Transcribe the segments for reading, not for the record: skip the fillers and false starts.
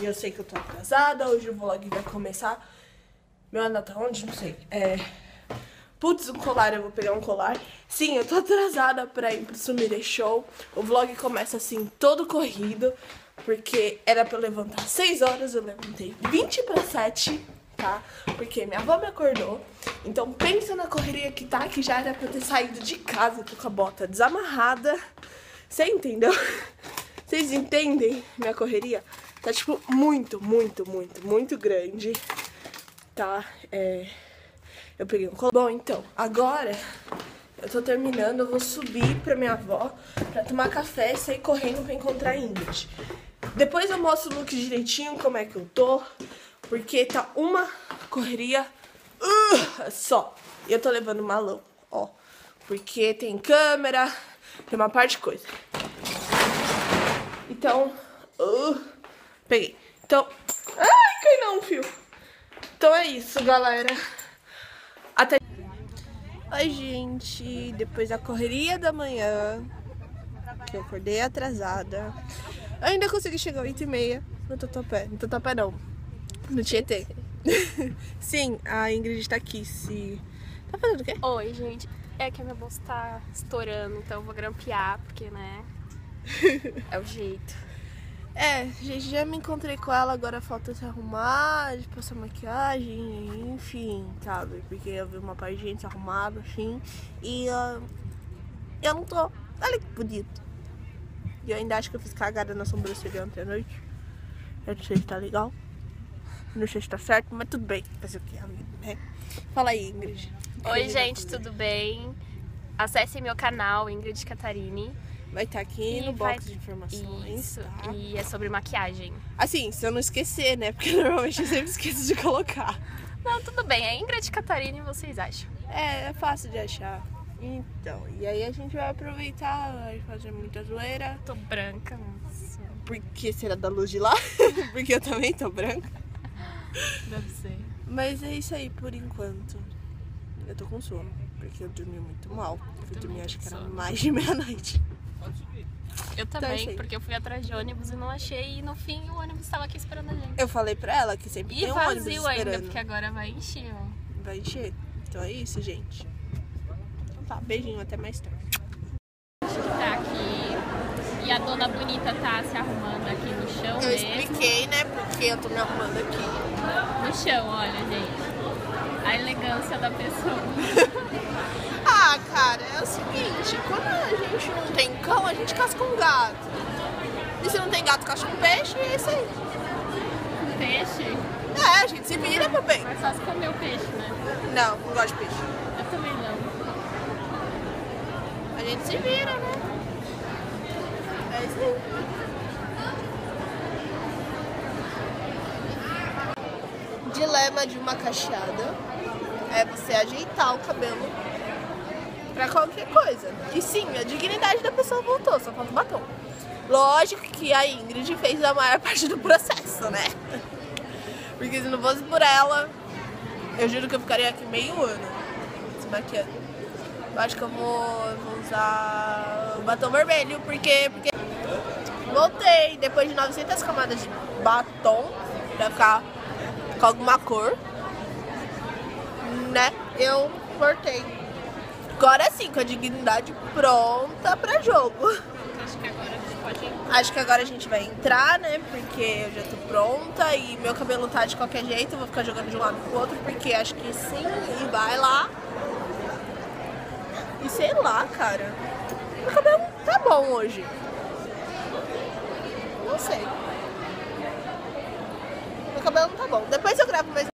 E eu sei que eu tô atrasada, hoje o vlog vai começar. Meu anel tá onde? Não sei. Putz, um colar, eu vou pegar um colar. Sim, eu tô atrasada pra ir pro Sumire Show. O vlog começa assim, todo corrido, porque era pra eu levantar às 6 horas, eu levantei 20 pra 7, tá? Porque minha avó me acordou. Então pensa na correria que tá, que já era pra eu ter saído de casa, tô com a bota desamarrada. Você entendeu? Vocês entendem minha correria? Tá, tipo, muito grande, tá? Eu peguei um colar. Bom, então, agora eu tô terminando, eu vou subir pra minha avó pra tomar café e sair correndo pra encontrar a Ingrid. Depois eu mostro o look direitinho, como é que eu tô, porque tá uma correria só. E eu tô levando malão, ó, porque tem câmera, tem uma parte de coisa. Então, peguei. Então, ai, cai não, fio. Então é isso, galera. Até... Oi, gente. Depois da correria da manhã, que eu acordei atrasada, eu ainda consegui chegar às 8h30 no Tatuapé. No Tatuapé não, no Tietê. Sim, a Ingrid tá aqui, se... Tá fazendo o quê? Oi, gente. É que a minha bolsa tá estourando, então eu vou grampear, porque, né... É o jeito. É, gente, já me encontrei com ela, agora falta se arrumar, passar maquiagem, enfim, sabe? Porque eu vi uma parte de gente arrumada, assim, e eu não tô... Olha que bonito. E eu ainda acho que eu fiz cagada na sobrancelha ontem à noite. Eu não sei se tá legal, não sei se tá certo, mas tudo bem. Fazer o que, amigo, né? Fala aí, Ingrid. Oi, gente, tudo bem? Acessem meu canal, Ingrid Catarini. Vai estar aqui no box de informações. Isso, tá? E é sobre maquiagem. Assim, se eu não esquecer, né? Porque normalmente eu sempre esqueço de colocar. Não, tudo bem. É Ingrid Catarini, vocês acham? É fácil de achar. Então, e aí a gente vai aproveitar, vai fazer muita zoeira. Tô branca, mas... Porque será da luz de lá? Porque eu também tô branca. Deve ser. Mas é isso aí por enquanto. Eu tô com sono, porque eu dormi muito mal. Eu dormi acho que era mais de meia-noite. Eu também, então, porque eu fui atrás de ônibus e não achei, e no fim o ônibus estava aqui esperando a gente. Eu falei pra ela que sempre tem um ônibus esperando. E vazio ainda, porque agora vai encher, ó. Vai encher. Então é isso, gente. Então tá, beijinho, até mais tarde. A gente tá aqui, e a dona bonita tá se arrumando aqui no chão mesmo. Eu expliquei, né, porque eu tô me arrumando aqui. No chão, olha, gente. A elegância da pessoa. Ah, cara, é o seguinte, quando a gente não tem cão, a gente caça com gato. E se não tem gato, caça com peixe, e é isso aí. Peixe? É, a gente se vira, meu bem. Mas só se comer o peixe, né? Não, não gosto de peixe. Eu também não. A gente se vira, né? É isso aí. Dilema de uma cacheada é você ajeitar o cabelo pra qualquer coisa. E sim, a dignidade da pessoa voltou, só falta o batom. Lógico que a Ingrid fez a maior parte do processo, né? Porque se não fosse por ela, eu juro que eu ficaria aqui meio ano se maquiando. Eu acho que eu vou usar batom vermelho, porque voltei depois de 900 camadas de batom pra ficar com alguma cor, né? Eu cortei. Agora sim, com a dignidade pronta pra jogo. Acho que agora a gente pode entrar. Acho que agora a gente vai entrar, né? Porque eu já tô pronta e meu cabelo tá de qualquer jeito. Eu vou ficar jogando de um lado pro outro, porque acho que sim, e vai lá. E sei lá, cara. Meu cabelo tá bom hoje. Não sei. Meu cabelo não tá bom. Depois eu gravo mais...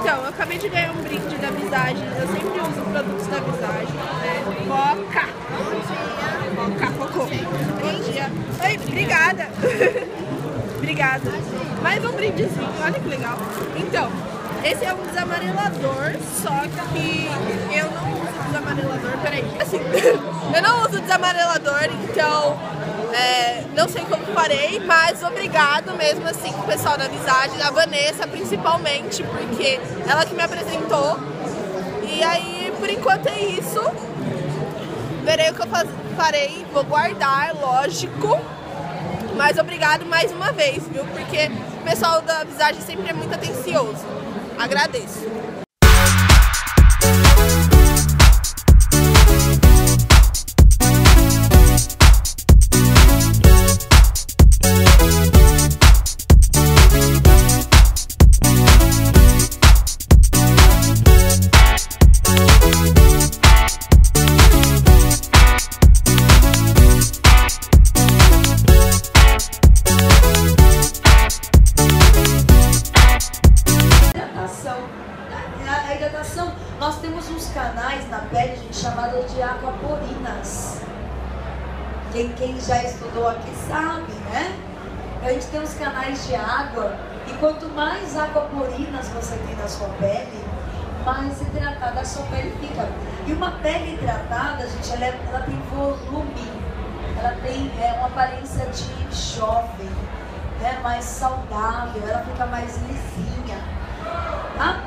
Então, eu acabei de ganhar um brinde da Visagem. Eu sempre uso produtos da Visagem, né? Coca! Coca, cocô. Bom dia. Oi, obrigada. Obrigada. Mais um brindezinho, olha que legal. Então, esse é um desamarelador, só que eu não uso desamarelador. Peraí, assim, eu não uso desamarelador, então... Não sei como parei, mas obrigado mesmo assim o pessoal da Visagem, a Vanessa principalmente, porque ela que me apresentou. E aí, por enquanto é isso. Verei o que eu farei, vou guardar, lógico. Mas obrigado mais uma vez, viu? Porque o pessoal da Visagem sempre é muito atencioso. Agradeço. Nós temos uns canais na pele, gente, chamada de aquaporinas. Quem já estudou aqui sabe, né? A gente tem uns canais de água e quanto mais aquaporinas você tem na sua pele, mais hidratada a sua pele fica. E uma pele hidratada, gente, ela tem volume, ela tem uma aparência de jovem, né? Mais saudável, ela fica mais lisinha. Tá?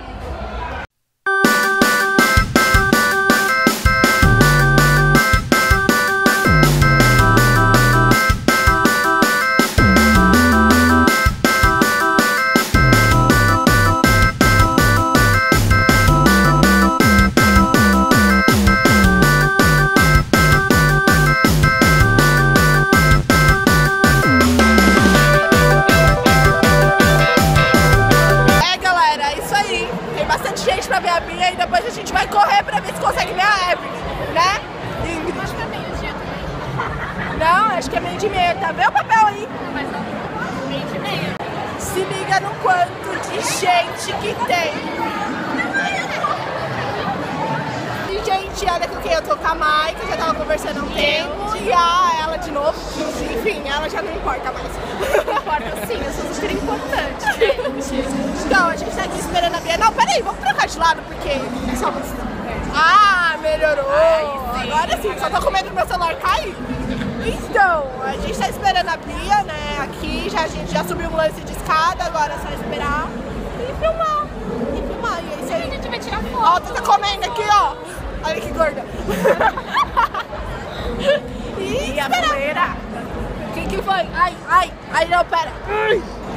Pra ver a Bia e depois a gente vai correr pra ver se consegue ver a Evelyn, né? Ingrid. Acho que é meio-dia também. Não, acho que é meio-dia e meia, tá? Vê o papel aí? Não, mas não, meio-dia e meia. Se liga no quanto de gente que tem. E, gente, olha com quem eu tô, com a Mai, que eu já tava conversando há um tempo. E ela de novo, enfim, ela já não importa mais. Não importa sim, eu sou super importante, gente. Então, a gente tá aqui esperando a Bia. Não, peraí, vamos trocar de lado, porque é só você. Ah, melhorou! Ai, sim. Agora sim, só tô com medo do meu celular cair. Então, a gente tá esperando a Bia, né? Aqui, a gente já subiu um lance de escada, agora é só esperar e filmar. E filmar, e é isso aí. A gente vai tirar foto. Ó, tu tá comendo aqui, ó. Olha que gorda. E a primeira? Que foi? Ai, ai, ai, não, pera.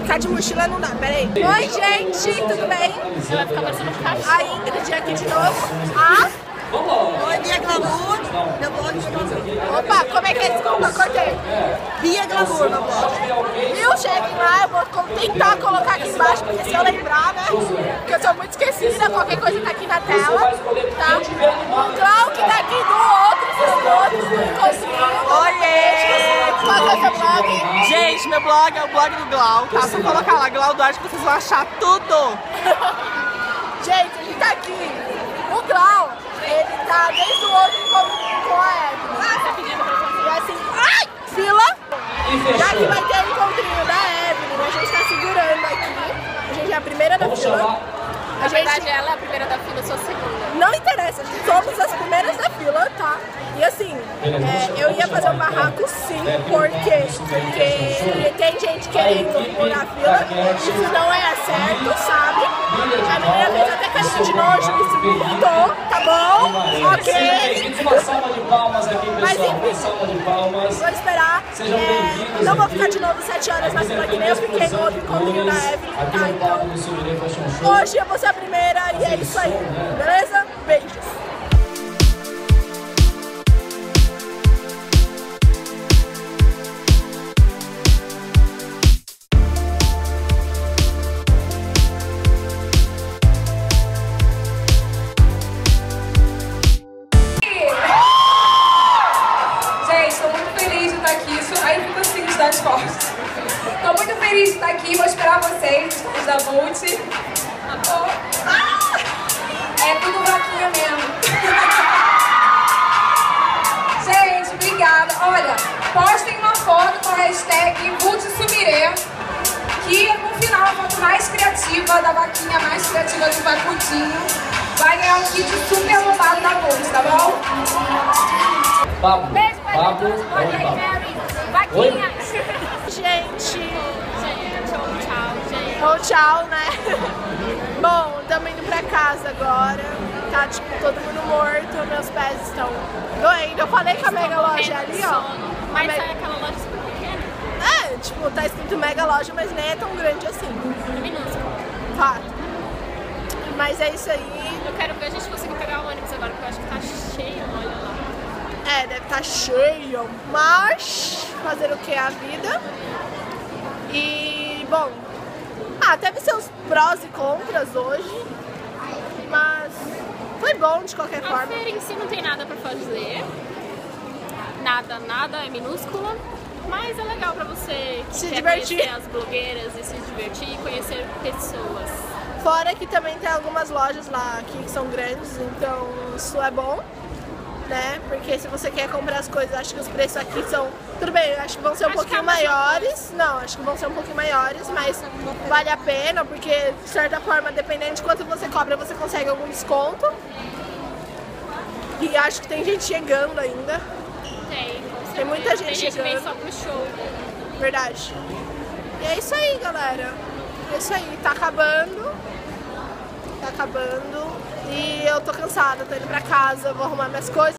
Ficar de mochila não dá, peraí. Oi, gente, tudo bem? Ela vai ficar parecendo um cachorro. A Ingrid aqui de novo. Ah? Oi, Bia Glamour. Meu blog de Glamour. Opa, como é que é? Desculpa, cortei. Bia Glamour, meu blog. Eu cheguei lá, eu vou tentar colocar aqui embaixo, porque se eu lembrar, né? Porque eu sou muito esquecida, qualquer coisa tá aqui na tela. Tá? O Glau que tá aqui do outro, dos outros, conseguiu. Blog. Gente, meu blog é o blog do Glau, tá? Só colocar lá, Glau Duarte, que vocês vão achar tudo! Gente, ele tá aqui! O Glau, ele tá desde o outro com a Evelyn. Ah, tá pedindo pra fazer. E assim, ai! Fila! Já que vai ter o encontrinho da Evelyn, a gente tá segurando aqui. A gente é a primeira da fila. Na verdade, ela é a primeira da fila, eu sou a segunda. Não interessa, a gente somos as primeiras da fila, tá? E assim, eu ia fazer um barraco sim, porque tem gente querendo pôr na fila, isso não é certo, sabe? A menina fez até carinho de nojo, isso mudou, tá bom? Ok! Uma salva de palmas aqui, pessoal, uma salva de palmas. Vou esperar, não vou ficar de novo 7 horas na fila que nem eu fiquei no outro encontro da Evelyn, tá? Então, hoje eu vou ser a primeira e é isso aí, beleza? Beijos! Estou muito feliz de estar aqui, vou esperar vocês, os da Vult. É tudo vaquinha mesmo. Gente, obrigada. Olha, postem uma foto com a hashtag VultSumire, que no final a foto mais criativa da vaquinha, mais criativa do Vacutinho, vai ganhar um kit super roubado da Vult, tá bom? Beijo para todos, Oi? Gente, ou tchau, né? Bom, estamos indo pra casa agora. Tá, tipo, todo mundo morto, meus pés estão doendo. Eu falei que a mega loja é ali, ó. Mas é aquela loja super pequena. É, tipo, tá escrito mega loja, mas nem é tão grande assim. É minúsculo. Tá. Mas é isso aí. Eu quero ver a gente conseguir pegar o ônibus agora, porque eu acho que tá cheio, olha lá. É, deve tá cheio, mas fazer o que? A vida. E, bom, teve seus prós e contras hoje, mas foi bom de qualquer forma. A feira em si não tem nada pra fazer, nada, é minúscula, mas é legal pra você que se divertir, conhecer as blogueiras e se divertir e conhecer pessoas. Fora que também tem algumas lojas lá aqui que são grandes, então isso é bom, né? Porque se você quer comprar as coisas, acho que os preços aqui são... Tudo bem, acho que vão ser um pouquinho maiores. Não, acho que vão ser um pouquinho maiores, mas vale a pena, porque de certa forma, dependendo de quanto você cobra, você consegue algum desconto. E acho que tem gente chegando ainda. Tem muita gente chegando. Tem gente que vem só pro show. Verdade. E é isso aí, galera. É isso aí, tá acabando. Tá acabando. E eu tô cansada, tô indo pra casa, vou arrumar minhas coisas.